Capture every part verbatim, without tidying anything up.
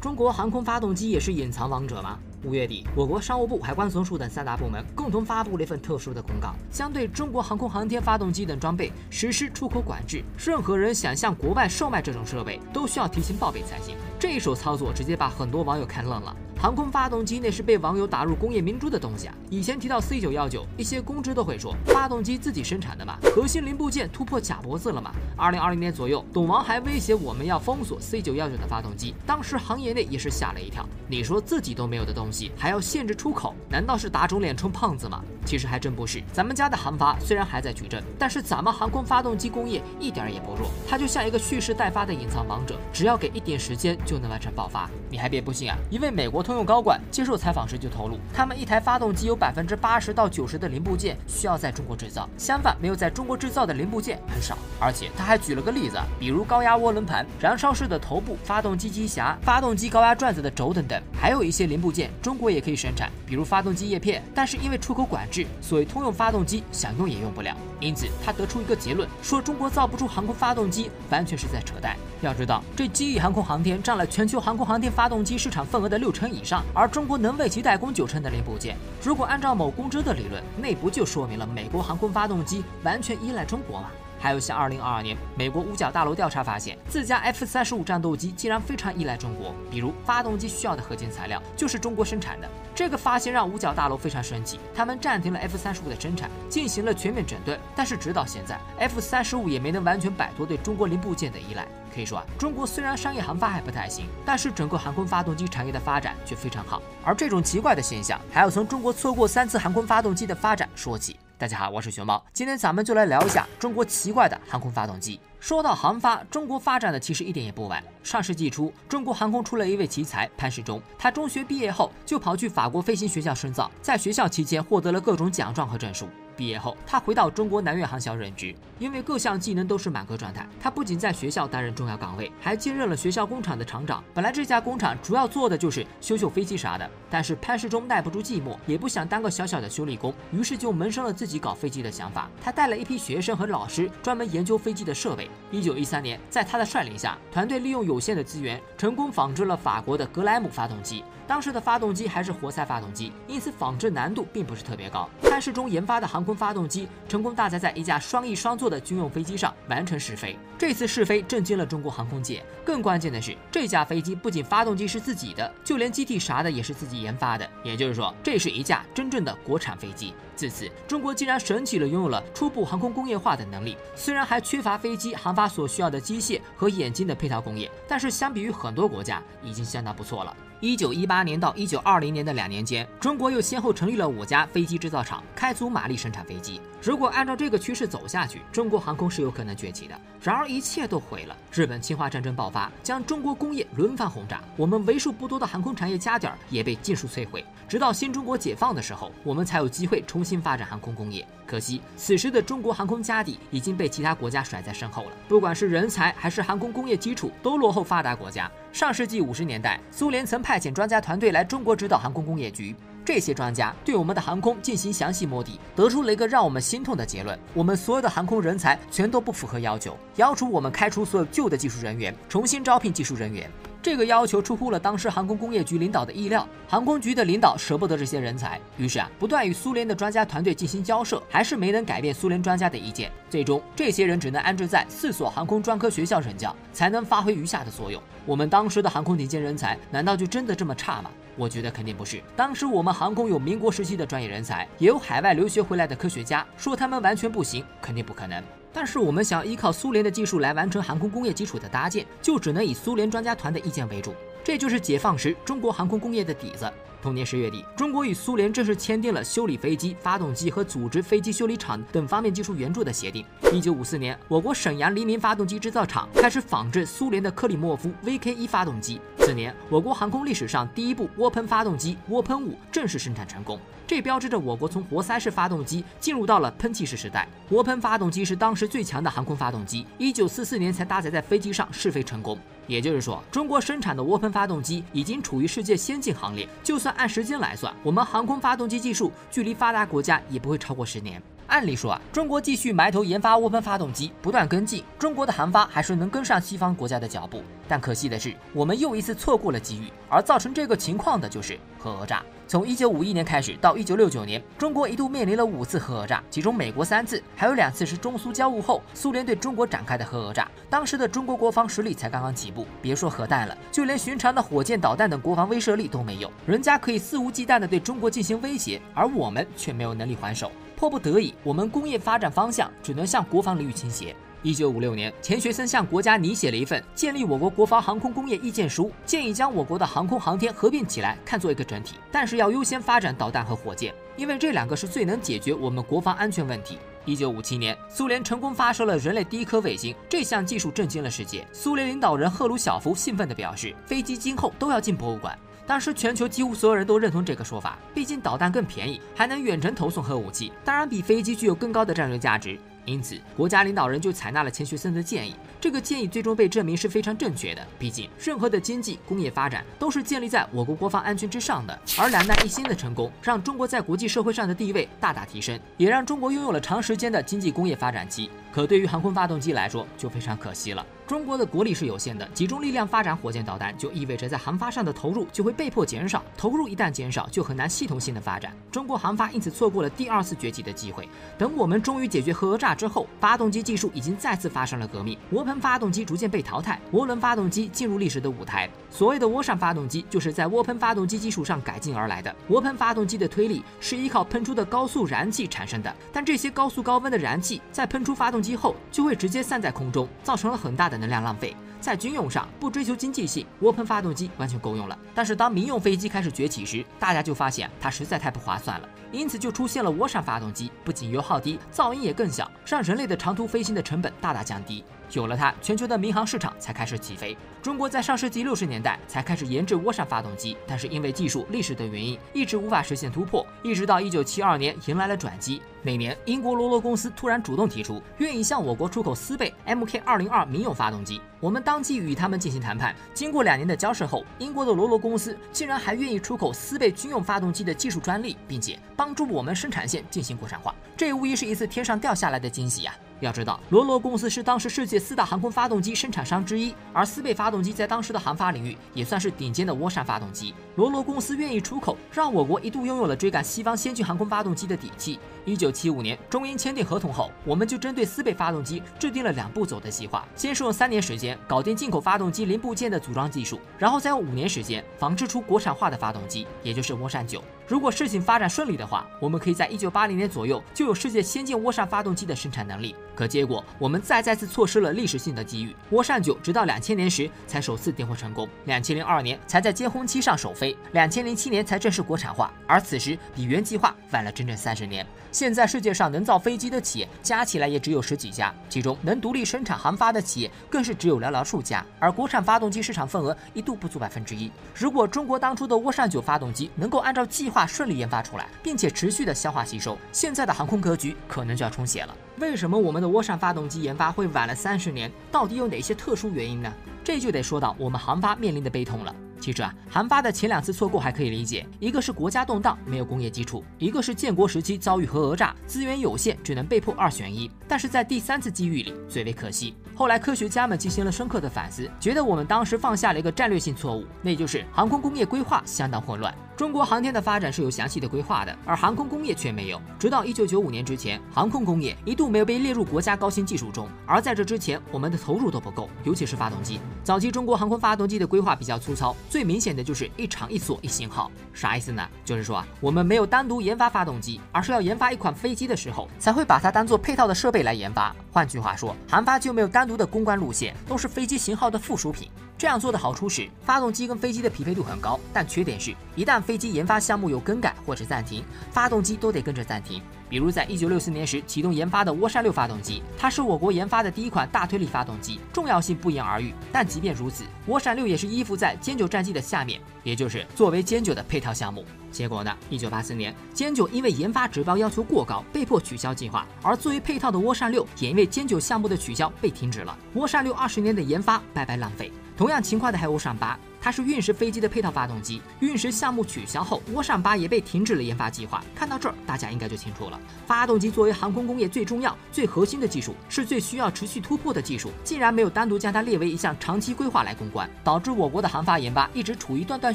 中国航空发动机也是隐藏王者吗？五月底，我国商务部、海关总署等三大部门共同发布了一份特殊的公告，将对中国航空航天发动机等装备实施出口管制。任何人想向国外售卖这种设备，都需要提前报备才行。这一手操作直接把很多网友看愣了。 航空发动机那是被网友打入工业明珠的东西啊！以前提到 C 九一九，一些公知都会说发动机自己生产的嘛，核心零部件突破假脖子了嘛。二零二零年左右，董王还威胁我们要封锁 C 九一九的发动机，当时行业内也是吓了一跳。你说自己都没有的东西还要限制出口，难道是打肿脸充胖子吗？其实还真不是。咱们家的航发虽然还在矩阵，但是咱们航空发动机工业一点也不弱，它就像一个蓄势待发的隐藏王者，只要给一点时间就能完成爆发。你还别不信啊，一位美国 通用高管接受采访时就透露，他们一台发动机有百分之八十到九十的零部件需要在中国制造，相反没有在中国制造的零部件很少。而且他还举了个例子，比如高压涡轮盘、燃烧室的头部、发动机机匣、发动机高压转子的轴等等，还有一些零部件中国也可以生产，比如发动机叶片，但是因为出口管制，所以通用发动机想用也用不了。因此他得出一个结论，说中国造不出航空发动机，完全是在扯淡。 要知道，这机翼航空航天占了全球航空航天发动机市场份额的六成以上，而中国能为其代工九成的零部件。如果按照某公知的理论，那不就说明了美国航空发动机完全依赖中国吗？ 还有像二零二二年，美国五角大楼调查发现，自家 F 三十五战斗机竟然非常依赖中国，比如发动机需要的核心材料就是中国生产的。这个发现让五角大楼非常生气，他们暂停了 F 三十五的生产，进行了全面整顿。但是直到现在 ，F 三十五也没能完全摆脱对中国零部件的依赖。可以说啊，中国虽然商业航发还不太行，但是整个航空发动机产业的发展却非常好。而这种奇怪的现象，还要从中国错过三次航空发动机的发展说起。 大家好，我是熊猫，今天咱们就来聊一下中国奇怪的航空发动机。 说到航发，中国发展的其实一点也不晚。上世纪初，中国航空出了一位奇才潘世忠，他中学毕业后就跑去法国飞行学校深造，在学校期间获得了各种奖状和证书。毕业后，他回到中国南粤航校任职，因为各项技能都是满格状态，他不仅在学校担任重要岗位，还兼任了学校工厂的厂长。本来这家工厂主要做的就是修修飞机啥的，但是潘世忠耐不住寂寞，也不想当个小小的修理工，于是就萌生了自己搞飞机的想法。他带了一批学生和老师，专门研究飞机的设备。 一九一三年，在他的率领下，团队利用有限的资源，成功仿制了法国的格莱姆发动机。当时的发动机还是活塞发动机，因此仿制难度并不是特别高。潘世忠研发的航空发动机成功搭载在一架双翼双座的军用飞机上完成试飞。这次试飞震惊了中国航空界。更关键的是，这架飞机不仅发动机是自己的，就连机体啥的也是自己研发的。也就是说，这是一架真正的国产飞机。自此，中国竟然神奇地拥有了初步航空工业化的能力，虽然还缺乏飞机 航发所需要的机械和眼睛的配套工业，但是相比于很多国家，已经相当不错了。 一九一八年到一九二零年的两年间，中国又先后成立了五家飞机制造厂，开足马力生产飞机。如果按照这个趋势走下去，中国航空是有可能崛起的。然而一切都毁了，日本侵华战争爆发，将中国工业轮番轰炸，我们为数不多的航空产业佳点也被尽数摧毁。直到新中国解放的时候，我们才有机会重新发展航空工业。可惜此时的中国航空家底已经被其他国家甩在身后了，不管是人才还是航空工业基础，都落后发达国家。 上世纪五十年代，苏联曾派遣专家团队来中国指导航空工业局。 这些专家对我们的航空进行详细摸底，得出了一个让我们心痛的结论：我们所有的航空人才全都不符合要求，要求我们开除所有旧的技术人员，重新招聘技术人员。这个要求出乎了当时航空工业局领导的意料，航空局的领导舍不得这些人才，于是啊，不断与苏联的专家团队进行交涉，还是没能改变苏联专家的意见。最终，这些人只能安置在四所航空专科学校任教，才能发挥余下的作用。我们当时的航空顶尖人才，难道就真的这么差吗？ 我觉得肯定不是。当时我们航空有民国时期的专业人才，也有海外留学回来的科学家，说他们完全不行，肯定不可能。 但是我们想依靠苏联的技术来完成航空工业基础的搭建，就只能以苏联专家团的意见为主。这就是解放时中国航空工业的底子。同年十月底，中国与苏联正式签订了修理飞机、发动机和组织飞机修理厂等方面技术援助的协定。一九五四年，我国沈阳黎明发动机制造厂开始仿制苏联的克里莫夫 V K 一 发动机。次年，我国航空历史上第一部涡喷发动机涡喷五正式生产成功，这标志着我国从活塞式发动机进入到了喷气式时代。涡喷发动机是当时 是最强的航空发动机， 一九四四年才搭载在飞机上试飞成功。也就是说，中国生产的涡喷发动机已经处于世界先进行列。就算按时间来算，我们航空发动机技术距离发达国家也不会超过十年。按理说啊，中国继续埋头研发涡喷发动机，不断跟进，中国的韩发还是能跟上西方国家的脚步。但可惜的是，我们又一次错过了机遇，而造成这个情况的就是核讹诈。从一九五一年开始到一九六九年，中国一度面临了五次核讹诈，其中美国三次，还有两次是中苏交恶后苏联对中国展开的核讹诈。当时的中国国防实力才刚刚起步，别说核弹了，就连寻常的火箭、导弹等国防威慑力都没有，人家可以肆无忌惮地对中国进行威胁，而我们却没有能力还手。迫不得已，我们工业发展方向只能向国防领域倾斜。一九五六年，钱学森向国家拟写了一份建立我国国防航空工业意见书，建议将我国的航空航天合并起来看作一个整体，但是要优先发展导弹和火箭，因为这两个是最能解决我们国防安全问题。一九五七年，苏联成功发射了人类第一颗卫星，这项技术震惊了世界。苏联领导人赫鲁晓夫兴奋地表示，飞机今后都要进博物馆。当时全球几乎所有人都认同这个说法，毕竟导弹更便宜，还能远程投送核武器，当然比飞机具有更高的战略价值。因此，国家领导人就采纳了钱学森的建议。这个建议最终被证明是非常正确的，毕竟任何的经济工业发展都是建立在我国国防安全之上的。而两弹一星的成功，让中国在国际社会上的地位大大提升，也让中国拥有了长时间的经济工业发展期。可对于航空发动机来说，就非常可惜了。中国的国力是有限的，集中力量发展火箭导弹，就意味着在航发上的投入就会被迫减少，投入一旦减少，就很难系统性的发展。中国航发因此错过了第二次崛起的机会。等我们终于解决核讹诈之后，发动机技术已经再次发生了革命，涡喷发动机逐渐被淘汰，涡轮发动机进入历史的舞台。所谓的涡扇发动机，就是在涡喷发动机基础上改进而来的。涡喷发动机的推力是依靠喷出的高速燃气产生的，但这些高速高温的燃气在喷出发动机后，就会直接散在空中，造成了很大的能量浪费。在军用上不追求经济性，涡喷发动机完全够用了。但是当民用飞机开始崛起时，大家就发现它实在太不划算了，因此就出现了涡扇发动机，不仅油耗低，噪音也更小，让人类的长途飞行的成本大大降低。有了它，全球的民航市场才开始起飞。中国在上世纪六十年代才开始研制涡扇发动机，但是因为技术、历史的原因，一直无法实现突破。一直到一九七二年迎来了转机。那年，英国罗罗公司突然主动提出，愿意向我国出口斯贝 M K 二零二 民用发动机。我们当即与他们进行谈判。经过两年的交涉后，英国的罗罗公司竟然还愿意出口斯贝军用发动机的技术专利，并且帮助我们生产线进行国产化。这无疑是一次天上掉下来的惊喜呀！要知道，罗罗公司是当时世界四大航空发动机生产商之一，而斯贝发动机在当时的航发领域也算是顶尖的涡扇发动机。罗罗公司愿意出口，让我国一度拥有了追赶西方先进航空发动机的底气。一九七五年，中英签订合同后，我们就针对斯贝发动机制定了两步走的计划：先是用三年时间搞定进口发动机零部件的组装技术，然后再用五年时间仿制出国产化的发动机，也就是涡扇九。如果事情发展顺利的话，我们可以在一九八零年左右就有世界先进涡扇发动机的生产能力。可结果，我们再再次错失了历史性的机遇。涡扇九直到两千年时才首次点火成功，两千零二年才在歼轰七上首飞，两千零七年才正式国产化。而此时比原计划晚了整整三十年。现在世界上能造飞机的企业加起来也只有十几家，其中能独立生产航发的企业更是只有寥寥数家。而国产发动机市场份额一度不足百分之一。如果中国当初的涡扇九发动机能够按照计划顺利研发出来，并且持续的消化吸收，现在的航空格局可能就要重写了。为什么我们的涡扇发动机研发会晚了三十年？到底有哪些特殊原因呢？这就得说到我们航发面临的悲痛了。其实啊，航发的前两次错过还可以理解，一个是国家动荡没有工业基础，一个是建国时期遭遇核讹诈，资源有限，只能被迫二选一。但是在第三次机遇里最为可惜。后来科学家们进行了深刻的反思，觉得我们当时犯下了一个战略性错误，那就是航空工业规划相当混乱。中国航天的发展是有详细的规划的，而航空工业却没有。直到一九九五年之前，航空工业一度没有被列入国家高新技术中，而在这之前我们的投入都不够，尤其是发动机。早期中国航空发动机的规划比较粗糙，最明显的就是一厂一锁一型号。啥意思呢？就是说啊，我们没有单独研发发动机，而是要研发一款飞机的时候才会把它当做配套的设备来研发。换句话说，航发就没有单独的攻关路线，都是飞机型号的附属品。这样做的好处是，发动机跟飞机的匹配度很高，但缺点是，一旦飞机研发项目有更改或者暂停，发动机都得跟着暂停。比如在一九六四年时启动研发的涡扇六发动机，它是我国研发的第一款大推力发动机，重要性不言而喻。但即便如此，涡扇六也是依附在歼九战机的下面，也就是作为歼九的配套项目。结果呢？一九八四年，歼九因为研发指标要求过高，被迫取消计划，而作为配套的涡扇六也因为歼九项目的取消被停止了。涡扇六二十年的研发白白浪费。同样情况的还有欧尚八，它是运十飞机的配套发动机。运十项目取消后，欧尚八也被停止了研发计划。看到这儿，大家应该就清楚了。发动机作为航空工业最重要、最核心的技术，是最需要持续突破的技术，竟然没有单独将它列为一项长期规划来攻关，导致我国的航发研发一直处于断断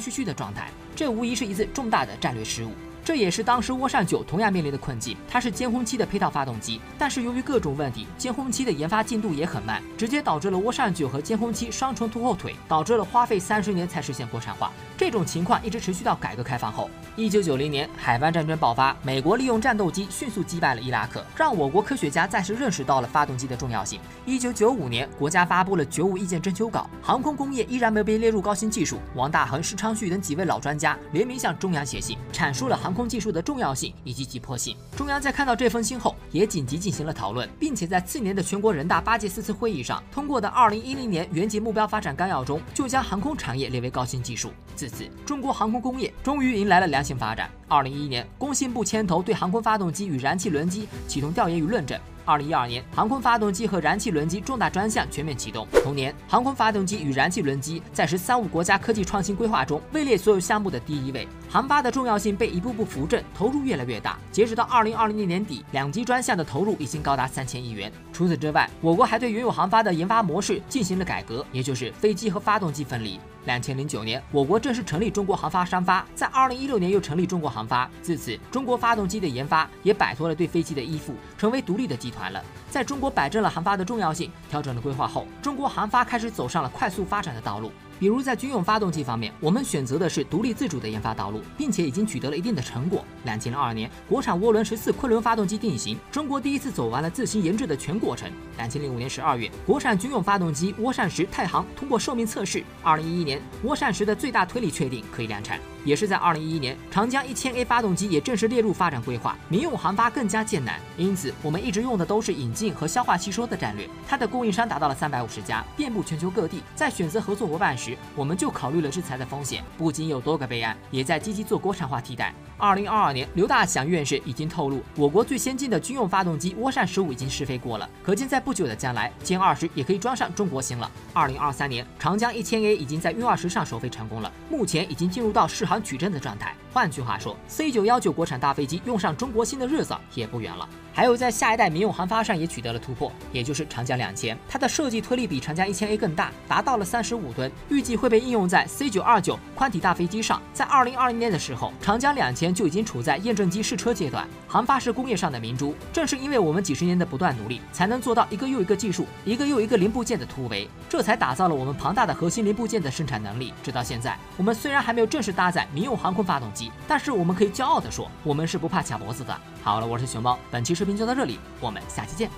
续续的状态。这无疑是一次重大的战略失误。 这也是当时欧尚九同样面临的困境，它是歼轰七的配套发动机，但是由于各种问题，歼轰七的研发进度也很慢，直接导致了欧尚九和歼轰七双重拖后腿，导致了花费三十年才实现国产化。这种情况一直持续到改革开放后。一九九零年，海湾战争爆发，美国利用战斗机迅速击败了伊拉克，让我国科学家再次认识到了发动机的重要性。一九九五年，国家发布了九五意见征求稿，航空工业依然没被列入高新技术。王大珩、施昌旭等几位老专家联名向中央写信，阐述了航 空技术的重要性以及急迫性。中央在看到这封信后，也紧急进行了讨论，并且在次年的全国人大八届四次会议上通过的《二零一零年原级目标发展纲要》中，就将航空产业列为高新技术。自此，中国航空工业终于迎来了良性发展。二零一一年，工信部牵头对航空发动机与燃气轮机启动调研与论证。 二零一二年，航空发动机和燃气轮机重大专项全面启动。同年，航空发动机与燃气轮机在“十三五”国家科技创新规划中位列所有项目的第一位。航发的重要性被一步步扶正，投入越来越大。截止到二零二零年年底，两级专项的投入已经高达三千亿元。除此之外，我国还对原有航发的研发模式进行了改革，也就是飞机和发动机分离。 两千零九年，我国正式成立中国航发商发，在二零一六年又成立中国航发。自此，中国发动机的研发也摆脱了对飞机的依附，成为独立的集团了。在中国摆正了航发的重要性，调整了规划后，中国航发开始走上了快速发展的道路。 比如在军用发动机方面，我们选择的是独立自主的研发道路，并且已经取得了一定的成果。两千零二年，国产涡轮十四昆仑发动机定型，中国第一次走完了自行研制的全过程。两千零五年十二月，国产军用发动机涡扇十太行通过寿命测试。二零一一年，涡扇十的最大推力确定可以量产。也是在二零一一年，长江一千 A 发动机也正式列入发展规划。民用航发更加艰难，因此我们一直用的都是引进和消化吸收的战略。它的供应商达到了三百五十家，遍布全球各地。在选择合作伙伴时， 我们就考虑了制裁的风险，不仅有多个备案，也在积极做国产化替代。二零二二年，刘大享院士已经透露，我国最先进的军用发动机涡扇十五已经试飞过了，可见在不久的将来，歼二十也可以装上中国型了。二零二三年，长江一千 A 已经在运二十上首飞成功了，目前已经进入到试航取证的状态。换句话说 ，C 九幺九国产大飞机用上中国型的日子也不远了。 还有在下一代民用航发上也取得了突破，也就是长江两千，它的设计推力比长江一千 A 更大，达到了三十五吨，预计会被应用在 C 九二九宽体大飞机上。在二零二零年的时候，长江两千就已经处在验证机试车阶段。航发是工业上的明珠，正是因为我们几十年的不断努力，才能做到一个又一个技术，一个又一个零部件的突围，这才打造了我们庞大的核心零部件的生产能力。直到现在，我们虽然还没有正式搭载民用航空发动机，但是我们可以骄傲地说，我们是不怕卡脖子的。好了，我是熊猫，本期视频。 就到这里，我们下期见。